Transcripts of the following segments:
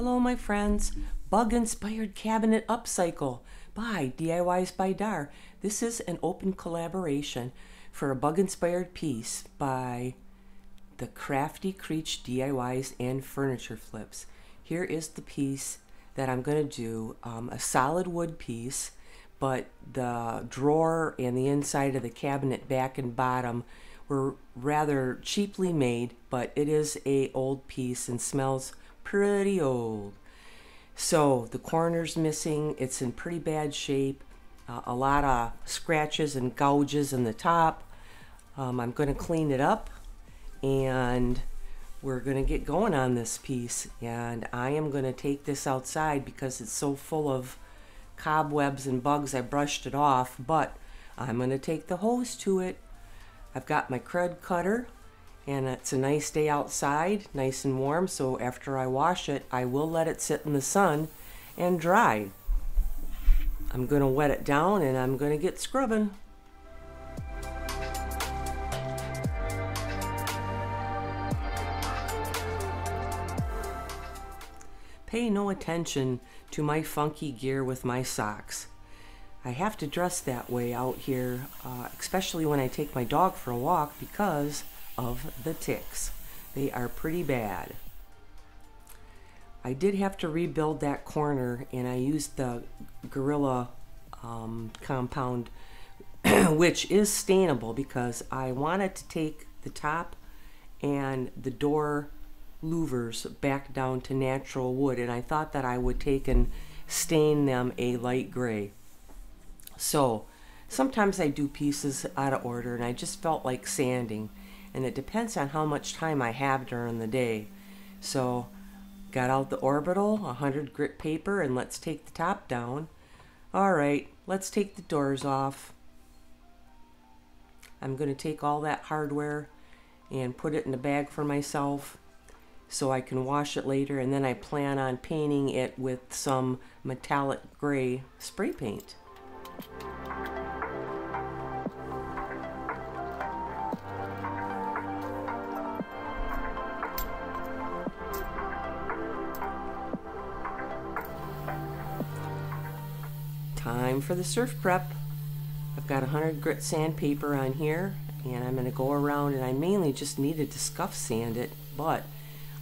Hello my friends, Bug Inspired Cabinet Upcycle by DIYs by Dar. This is an open collaboration for a bug inspired piece by The Krafty Kreech DIYs and Furniture Flips. Here is the piece that I'm going to do, a solid wood piece, but the drawer and the inside of the cabinet back and bottom were rather cheaply made, but it is an old piece and smells pretty old. So the corner's missing, it's in pretty bad shape, a lot of scratches and gouges in the top. I'm going to clean it up and we're going to get going on this piece, and I am going to take this outside because it's so full of cobwebs and bugs. I brushed it off, but I'm going to take the hose to it. I've got my crud cutter, and it's a nice day outside, nice and warm, so after I wash it, I will let it sit in the sun and dry. I'm going to wet it down and I'm going to get scrubbing. Pay no attention to my funky gear with my socks. I have to dress that way out here, especially when I take my dog for a walk, because of the ticks. They are pretty bad. I did have to rebuild that corner, and I used the Gorilla compound, which is stainable, because I wanted to take the top and the door louvers back down to natural wood, and I thought that I would take and stain them a light gray. So sometimes I do pieces out of order, and I just felt like sanding. And it depends on how much time I have during the day. So got out the orbital, 100 grit paper, and let's take the top down. All right, let's take the doors off. I'm going to take all that hardware and put it in a bag for myself so I can wash it later, and then I plan on painting it with some metallic gray spray paint. Time for the surf prep. I've got 100 grit sandpaper on here, and I'm going to go around, and I mainly just needed to scuff sand it, but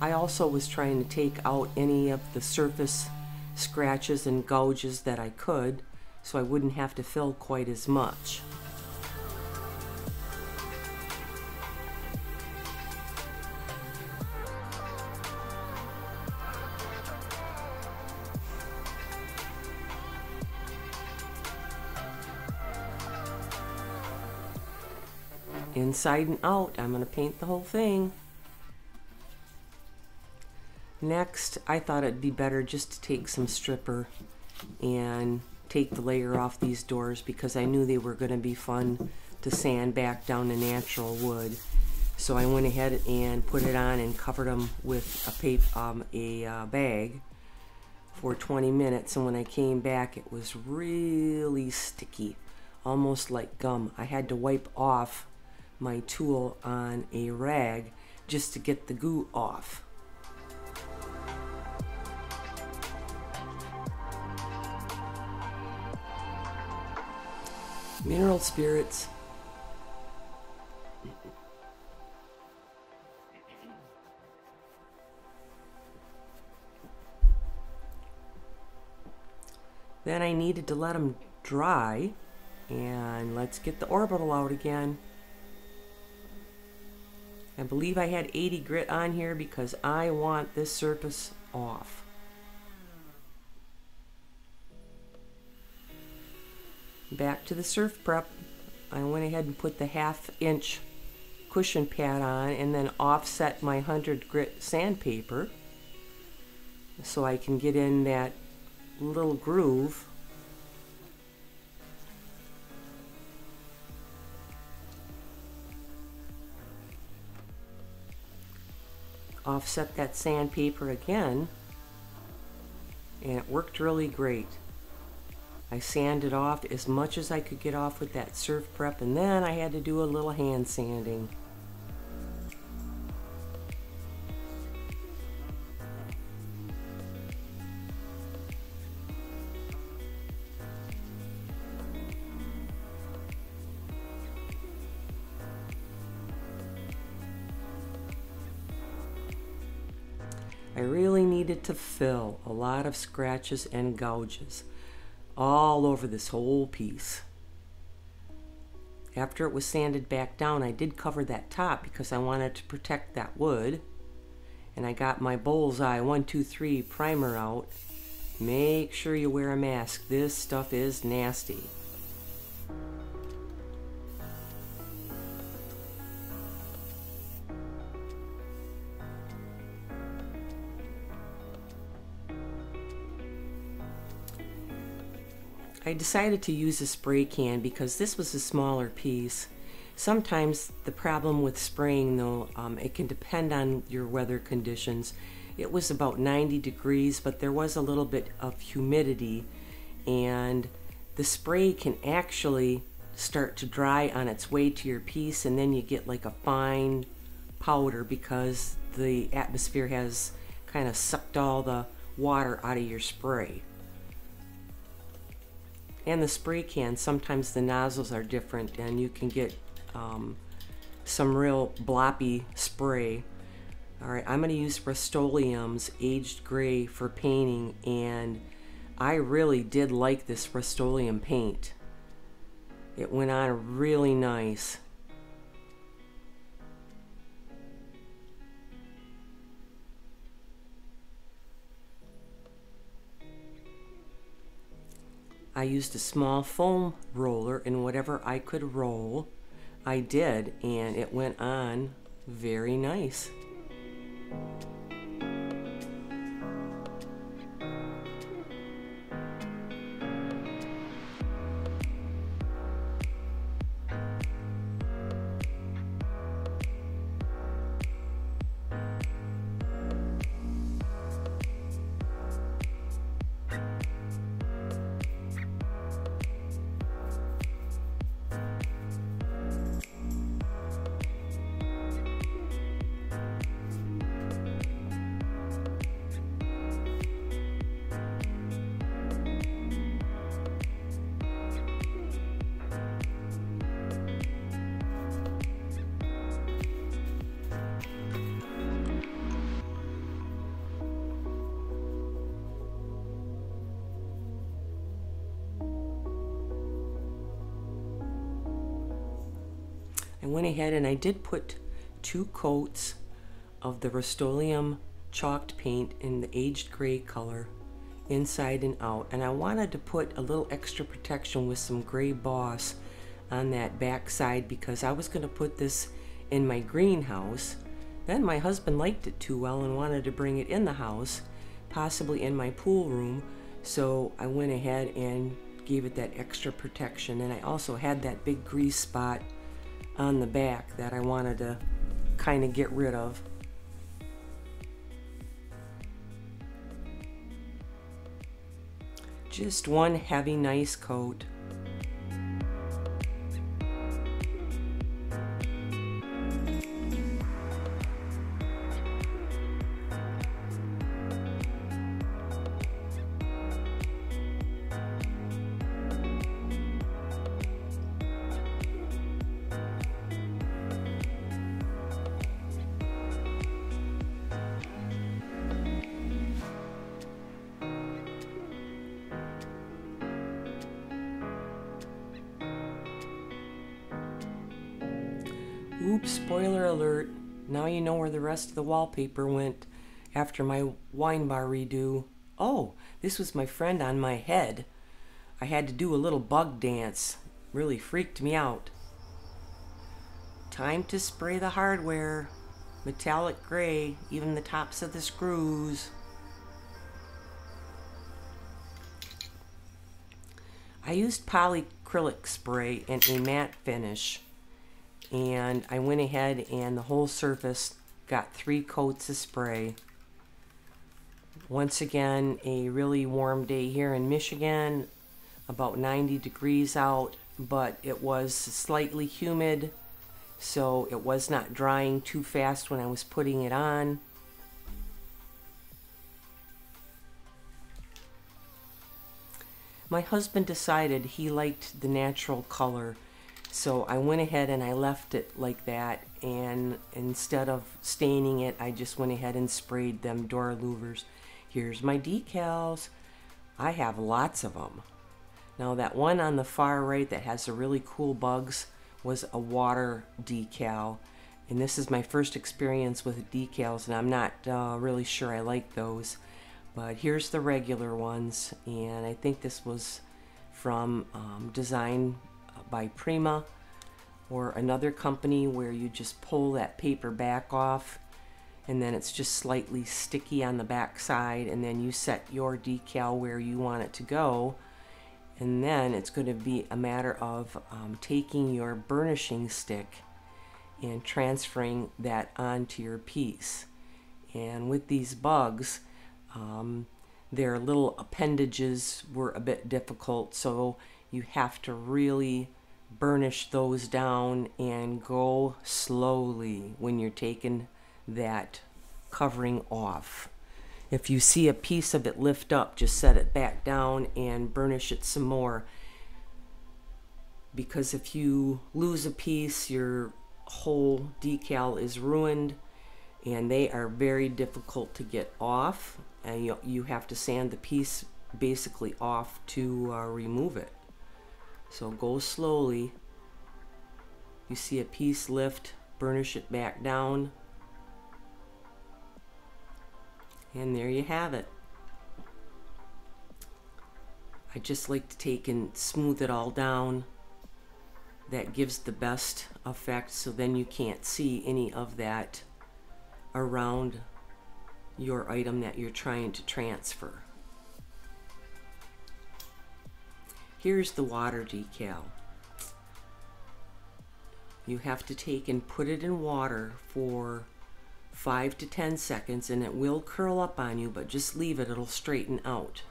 I also was trying to take out any of the surface scratches and gouges that I could, so I wouldn't have to fill quite as much. Inside and out, I'm going to paint the whole thing. Next, I thought it'd be better just to take some stripper and take the layer off these doors, because I knew they were going to be fun to sand back down to natural wood. So I went ahead and put it on and covered them with a bag for 20 minutes. And when I came back, it was really sticky, almost like gum. I had to wipe off my tool on a rag just to get the goo off. Mineral spirits. Then I needed to let them dry, and let's get the orbital out again. I believe I had 80 grit on here because I want this surface off. Back to the surf prep. I went ahead and put the 1/2 inch cushion pad on, and then offset my 100 grit sandpaper so I can get in that little groove. Offset that sandpaper again, and it worked really great. I sanded off as much as I could get off with that surf prep, and then I had to do a little hand sanding. I really needed to fill a lot of scratches and gouges all over this whole piece. After it was sanded back down, I did cover that top because I wanted to protect that wood. And I got my Bullseye 123 primer out. Make sure you wear a mask. This stuff is nasty. I decided to use a spray can because this was a smaller piece. Sometimes the problem with spraying though, it can depend on your weather conditions. It was about 90 degrees, but there was a little bit of humidity, and the spray can actually start to dry on its way to your piece, and then you get like a fine powder because the atmosphere has kind of sucked all the water out of your spray. And the spray can, sometimes the nozzles are different and you can get some real bloppy spray. All right, I'm going to use Rust-Oleum's Aged Gray for painting, and I really did like this Rust-Oleum paint. It went on really nice. I used a small foam roller, and whatever I could roll, I did, and it went on very nice. I went ahead and I did put 2 coats of the Rust-Oleum chalked paint in the aged gray color inside and out, and I wanted to put a little extra protection with some gray boss on that back side because I was going to put this in my greenhouse. Then my husband liked it too well and wanted to bring it in the house, possibly in my pool room, so I went ahead and gave it that extra protection. And I also had that big grease spot on the back that I wanted to kind of get rid of. Just one heavy, nice coat. Oops, spoiler alert, now you know where the rest of the wallpaper went after my wine bar redo. Oh, this was my friend on my head. I had to do a little bug dance. Really freaked me out. Time to spray the hardware. Metallic gray, even the tops of the screws. I used polyacrylic spray and a matte finish. And I went ahead and the whole surface got 3 coats of spray. Once again, a really warm day here in Michigan, about 90 degrees out, but it was slightly humid, so it was not drying too fast when I was putting it on. My husband decided he liked the natural color, So I went ahead and I left it like that, and instead of staining it, I just went ahead and sprayed them door louvers. Here's my decals. I have lots of them. Now that one on the far right that has the really cool bugs was a water decal, and this is my first experience with decals, and I'm not really sure I like those. But here's the regular ones, and I think this was from Design by Prima or another company, where you just pull that paper back off and then it's just slightly sticky on the back side, and then you set your decal where you want it to go, and then it's going to be a matter of taking your burnishing stick and transferring that onto your piece. And with these bugs, their little appendages were a bit difficult, so you have to really burnish those down and go slowly when you're taking that covering off. If you see a piece of it lift up, just set it back down and burnish it some more, because if you lose a piece, your whole decal is ruined, and they are very difficult to get off, and you have to sand the piece basically off to remove it. So go slowly. You see a piece lift, burnish it back down. And there you have it. I just like to take and smooth it all down. That gives the best effect, so then you can't see any of that around your item that you're trying to transfer. Here's the water decal. You have to take and put it in water for 5 to 10 seconds, and it will curl up on you, but just leave it, it'll straighten out.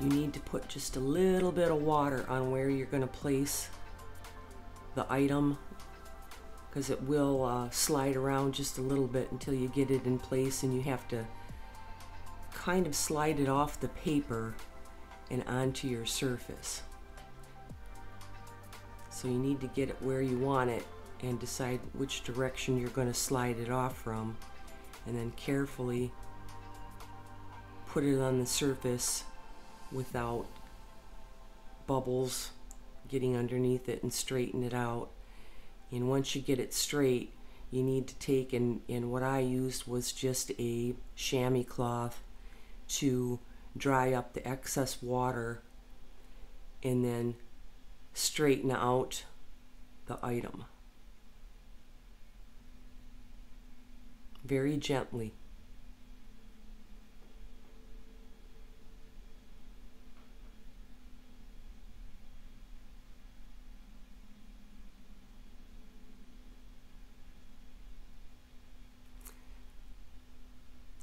You need to put just a little bit of water on where you're going to place the item, because it will slide around just a little bit until you get it in place, and you have to kind of slide it off the paper and onto your surface. So you need to get it where you want it and decide which direction you're going to slide it off from, and then carefully put it on the surface without bubbles getting underneath it, and straighten it out. And once you get it straight, you need to take, and what I used was just a chamois cloth to dry up the excess water and then straighten out the item very gently.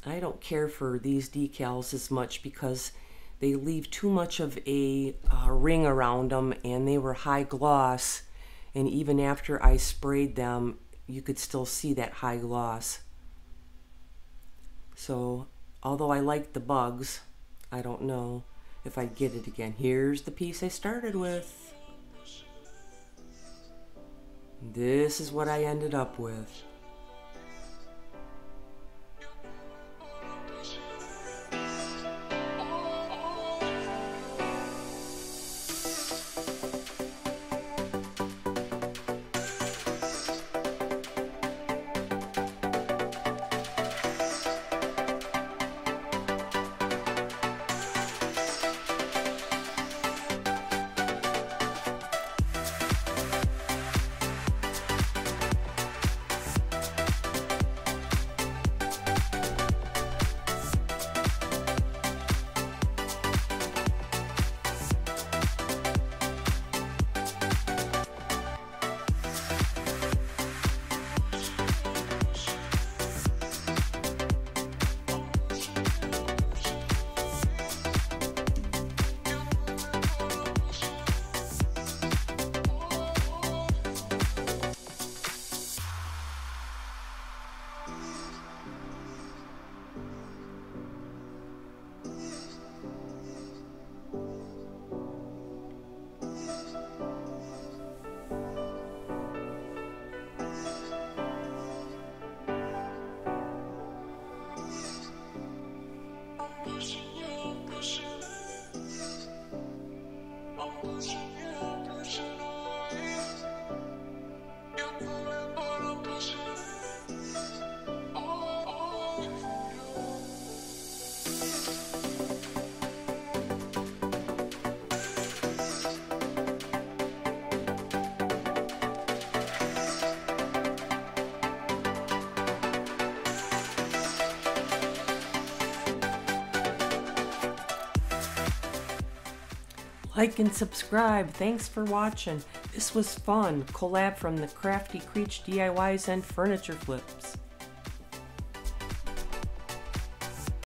I don't care for these decals as much because they leave too much of a ring around them, and they were high gloss, and even after I sprayed them you could still see that high gloss. So although I like the bugs, I don't know if I'd get it again. Here's the piece I started with. This is what I ended up with. Like and subscribe. Thanks for watching. This was fun. Collab from the Krafty Kreech DIYs and Furniture Flips.